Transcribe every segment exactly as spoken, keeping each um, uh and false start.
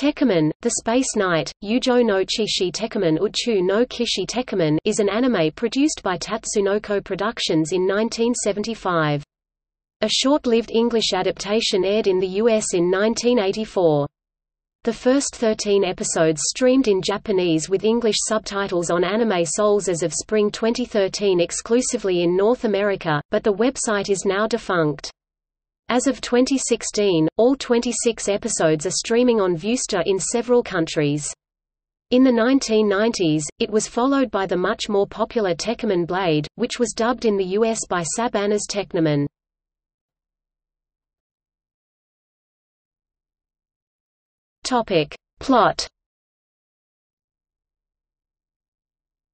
Tekkaman, The Space Knight, Uchū no Kishi Tekkaman Uchū no Kishi Tekkaman is an anime produced by Tatsunoko Productions in nineteen seventy-five. A short-lived English adaptation aired in the U S in nineteen eighty-four. The first thirteen episodes streamed in Japanese with English subtitles on Anime Sols as of spring twenty thirteen exclusively in North America, but the website is now defunct. As of twenty sixteen, all twenty-six episodes are streaming on Vusta in several countries. In the nineteen nineties, it was followed by the much more popular Tekkaman Blade, which was dubbed in the U S by Saban as Tekkaman. Topic. Plot.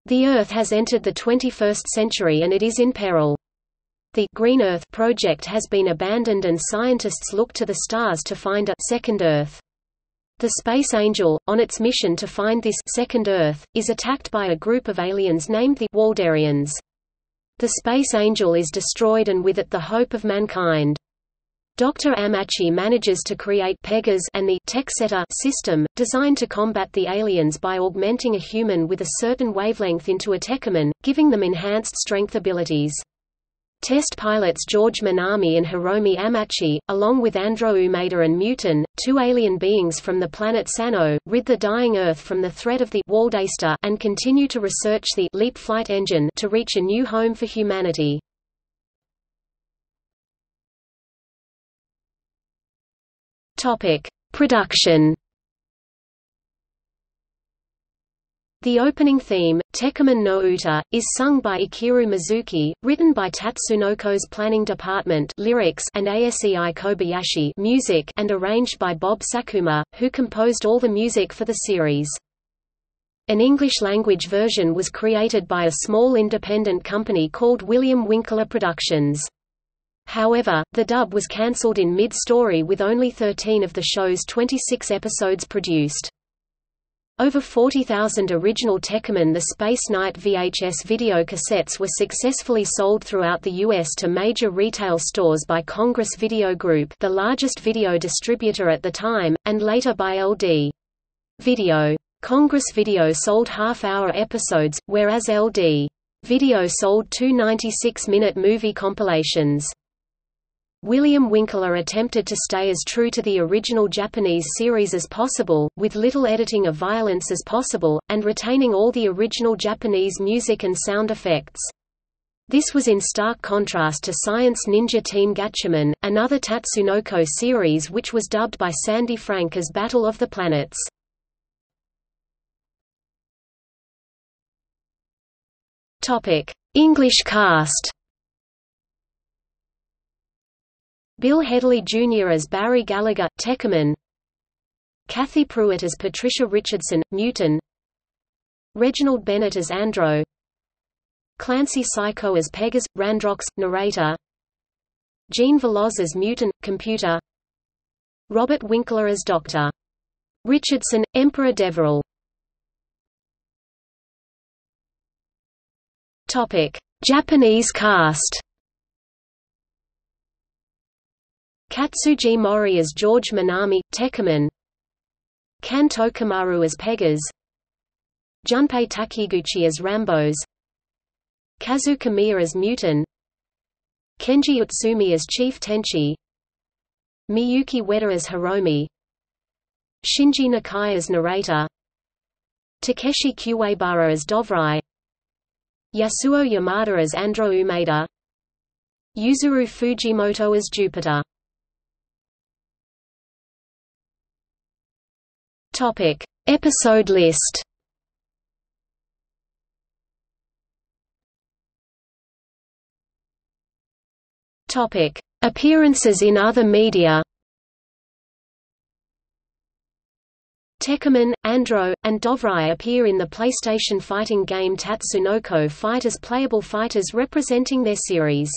The Earth has entered the twenty-first century and it is in peril. The Green Earth project has been abandoned and scientists look to the stars to find a second Earth. The Space Angel, on its mission to find this second Earth, is attacked by a group of aliens named the Waldarians. The Space Angel is destroyed and with it the hope of mankind. Doctor Amachi manages to create Pegas and the Tech Setter system, designed to combat the aliens by augmenting a human with a certain wavelength into a Tekkaman, giving them enhanced strength abilities. Test pilots George Minami and Hiromi Amachi, along with Andro Umeda and Muton, two alien beings from the planet Sano, rid the dying Earth from the threat of the Waldaster and continue to research the Leap Flight Engine to reach a new home for humanity. Topic. Production. The opening theme, Tekkaman no Uta, is sung by Ikiru Mizuki, written by Tatsunoko's Planning Department lyrics and ASEI Kobayashi music and arranged by Bob Sakuma, who composed all the music for the series. An English-language version was created by a small independent company called William Winkler Productions. However, the dub was cancelled in mid-story with only thirteen of the show's twenty-six episodes produced. Over forty thousand original Tekkaman the Space Knight V H S video cassettes were successfully sold throughout the U S to major retail stores by Congress Video Group, the largest video distributor at the time, and later by L D Video. Congress Video sold half-hour episodes, whereas L D Video sold two ninety-six minute movie compilations. William Winkler attempted to stay as true to the original Japanese series as possible, with little editing of violence as possible, and retaining all the original Japanese music and sound effects. This was in stark contrast to Science Ninja Team Gatchaman, another Tatsunoko series which was dubbed by Sandy Frank as Battle of the Planets. English cast. Bill Hedley Junior as Barry Gallagher, Tekkaman. Kathy Pruitt as Patricia Richardson, Newton. Reginald Bennett as Andro. Clancy Psycho as Pegas, Randrox, narrator. Gene Veloz as Muton, computer. Robert Winkler as Doctor Richardson, Emperor Deverell. Japanese cast. Katsuji Mori as George Minami, Tekkaman. Kan Tokamaru as Pegas. Junpei Takiguchi as Rambos. Kazu Kamiya as Muton. Kenji Utsumi as Chief Tenchi. Miyuki Weta as Hiromi. Shinji Nakai as narrator. Takeshi Kuwabara as Dovrai. Yasuo Yamada as Andro Umeda. Yuzuru Fujimoto as Jupiter. Topic. Episode list. Topic. Appearances in other media. Tekkaman, Andro, and Dovrai appear in the PlayStation fighting game Tatsunoko Fight as playable fighters representing their series.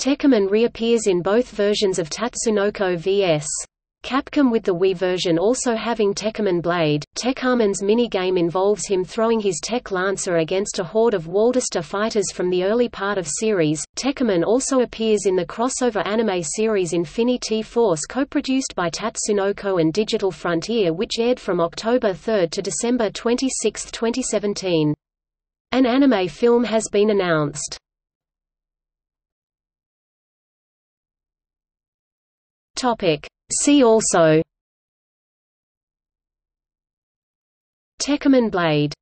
Tekkaman reappears in both versions of Tatsunoko versus. Capcom, with the Wii version also having Tekkaman Blade. Tekkaman's minigame involves him throwing his Tech Lancer against a horde of Waldaster fighters from the early part of series. Tekkaman also appears in the crossover anime series Infinity Force, co-produced by Tatsunoko and Digital Frontier, which aired from October third to December twenty-sixth, twenty seventeen. An anime film has been announced. Topic. See also: Tekkaman Blade.